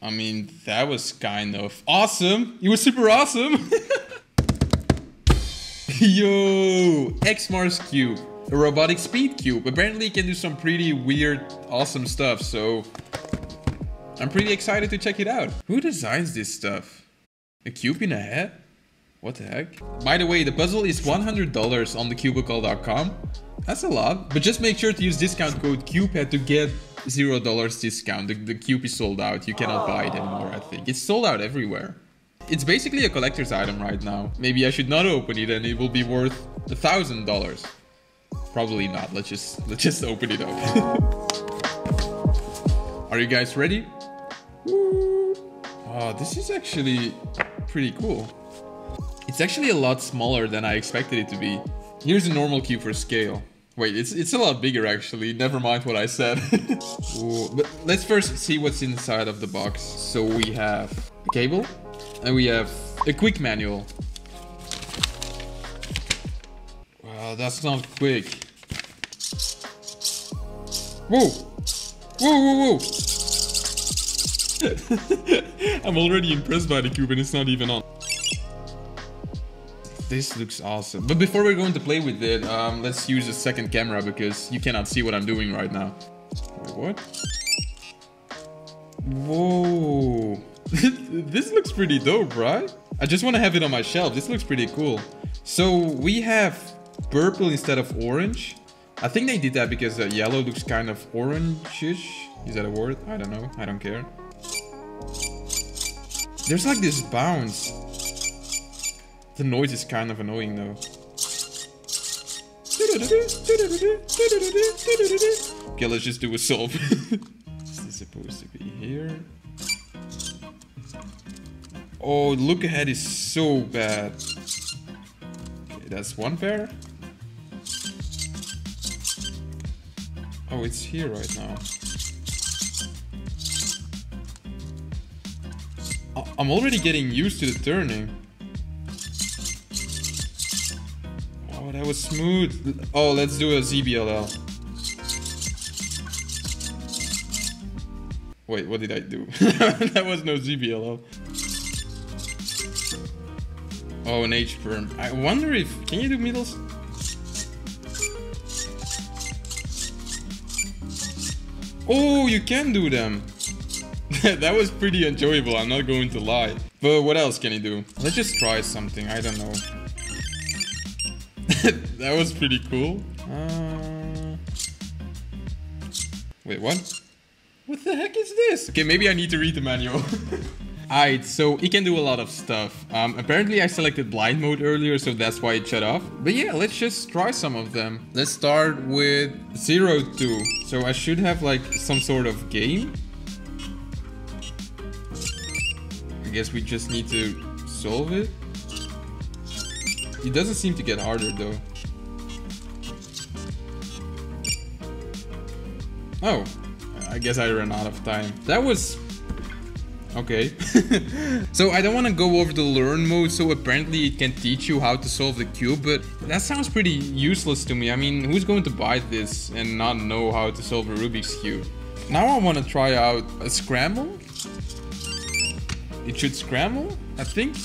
I mean, that was kind of awesome. It was super awesome. Yo, Ex-Mars Cube, a robotic speed cube. Apparently it can do some pretty weird, awesome stuff, so I'm pretty excited to check it out. Who designs this stuff? A cube in a hat? What the heck? By the way, the puzzle is $100 on thecubicle.com. That's a lot, but just make sure to use discount code CubeHead to get $0 discount. The cube is sold out. You cannot buy it anymore, I think. It's sold out everywhere. It's basically a collector's item right now. Maybe I should not open it and it will be worth $1,000. Probably not. Let's just open it up. Are you guys ready? Oh, this is actually pretty cool. It's actually a lot smaller than I expected it to be. Here's a normal cube for scale. Wait, it's a lot bigger actually, never mind what I said. Ooh, but let's first see what's inside of the box. So we have a cable and we have a quick manual. Wow, that's not quick. Whoa! Whoa, whoa, whoa! I'm already impressed by the cube and it's not even on. This looks awesome. But before we're going to play with it, let's use a second camera because you cannot see what I'm doing right now. Wait, what? Whoa. This looks pretty dope, right? I just want to have it on my shelf. This looks pretty cool. So we have purple instead of orange. I think they did that because the yellow looks kind of orange-ish. Is that a word? I don't know. I don't care. There's like this bounce. The noise is kind of annoying though. Okay, let's just do a solve. Is this supposed to be here? Oh, look ahead is so bad. Okay, that's one pair. Oh, it's here right now. I'm already getting used to the turning. Oh, that was smooth. Oh, let's do a ZBLL. Wait, what did I do? That was no ZBLL. Oh, an H perm. I wonder if... Can you do middles? Oh, you can do them. That was pretty enjoyable, I'm not going to lie. But what else can you do? Let's just try something, I don't know. That was pretty cool. Wait, what? What the heck is this? Okay, maybe I need to read the manual. Alright, so it can do a lot of stuff. Apparently I selected blind mode earlier, so that's why it shut off. But yeah, let's just try some of them. Let's start with 0, 2. So I should have like some sort of game. I guess we just need to solve it. It doesn't seem to get harder though. Oh, I guess I ran out of time. That was... okay. So I don't want to go over the learn mode, so apparently it can teach you how to solve the cube, but that sounds pretty useless to me. I mean, who's going to buy this and not know how to solve a Rubik's Cube? Now I want to try out a scramble. It should scramble, I think.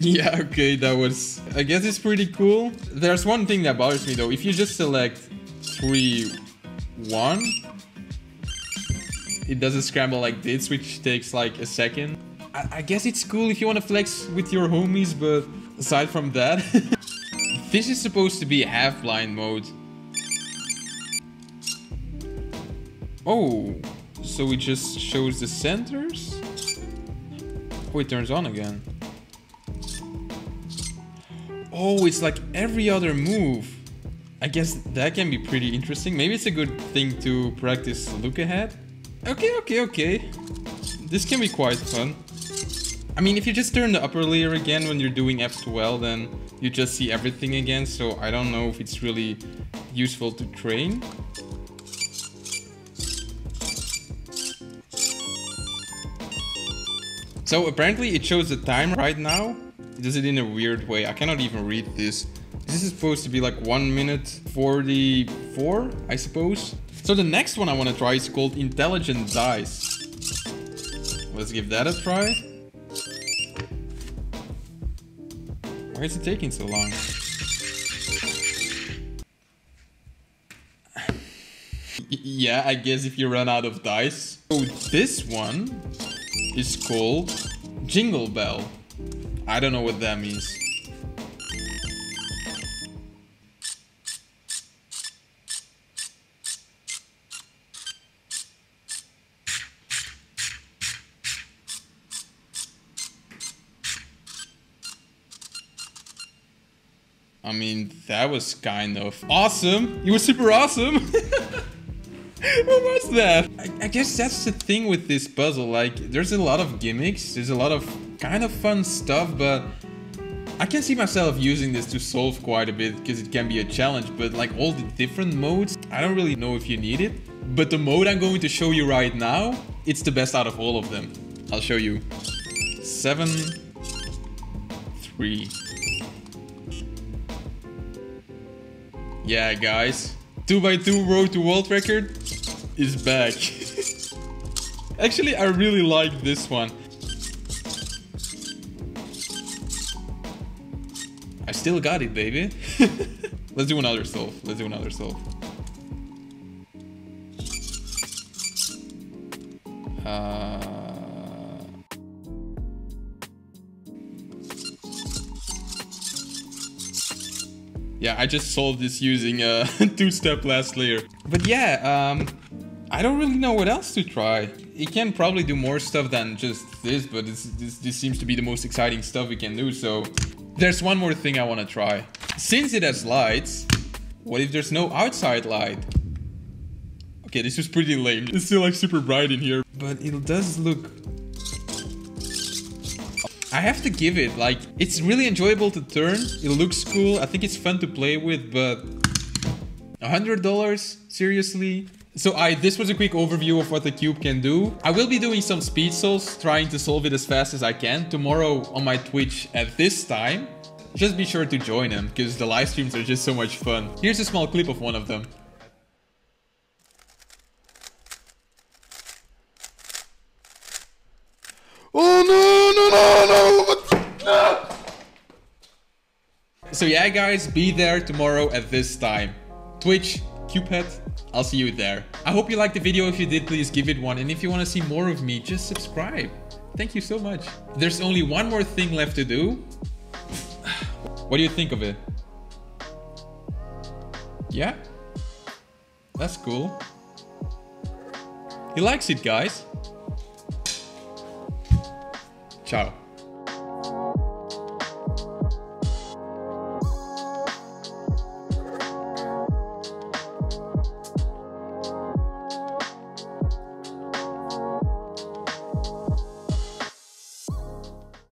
Yeah, okay, that was... I guess it's pretty cool. There's one thing that bothers me though. If you just select 3, 1, it doesn't scramble like this, which takes like a second. I guess it's cool if you want to flex with your homies, but aside from that... This is supposed to be half blind mode. Oh, so it just shows the centers? Oh, it turns on again. Oh, it's like every other move. I guess that can be pretty interesting. Maybe it's a good thing to practice look ahead. Okay, okay, okay. This can be quite fun. I mean, if you just turn the upper layer again when you're doing F2L, then you just see everything again. So I don't know if it's really useful to train. So apparently it shows the time right now. It does it in a weird way. I cannot even read this. This is supposed to be like 1:44, I suppose. So the next one I want to try is called Intelligent Dice. Let's give that a try. Why is it taking so long? Yeah, I guess if you run out of dice. So this one is called Jingle Bell. I don't know what that means. I mean, that was kind of awesome. You were super awesome. What was that? I guess that's the thing with this puzzle. Like, there's a lot of gimmicks. There's a lot of kind of fun stuff, but I can see myself using this to solve quite a bit because it can be a challenge, but like all the different modes, I don't really know if you need it. But the mode I'm going to show you right now, it's the best out of all of them. I'll show you. 7, 3. Yeah, guys. 2x2 road to world record is back. Actually, I really like this one. I still got it, baby. Let's do another solve. Let's do another solve. Yeah, I just solved this using a two-step last layer. But yeah, I don't really know what else to try. It can probably do more stuff than just this, but this seems to be the most exciting stuff we can do, so... There's one more thing I want to try. Since it has lights, what if there's no outside light? Okay, this is pretty lame. It's still like super bright in here. But it does look... I have to give it, like, it's really enjoyable to turn, it looks cool, I think it's fun to play with, but... $100? Seriously? So this was a quick overview of what the Cube can do. I will be doing some speed solves, trying to solve it as fast as I can, tomorrow on my Twitch at this time. Just be sure to join them, because the live streams are just so much fun. Here's a small clip of one of them. Oh no, no, no, no! So yeah, guys, be there tomorrow at this time. Twitch, CubeHead, I'll see you there. I hope you liked the video. If you did, please give it one. And if you want to see more of me, just subscribe. Thank you so much. There's only one more thing left to do. What do you think of it? Yeah? That's cool. He likes it, guys. Ciao.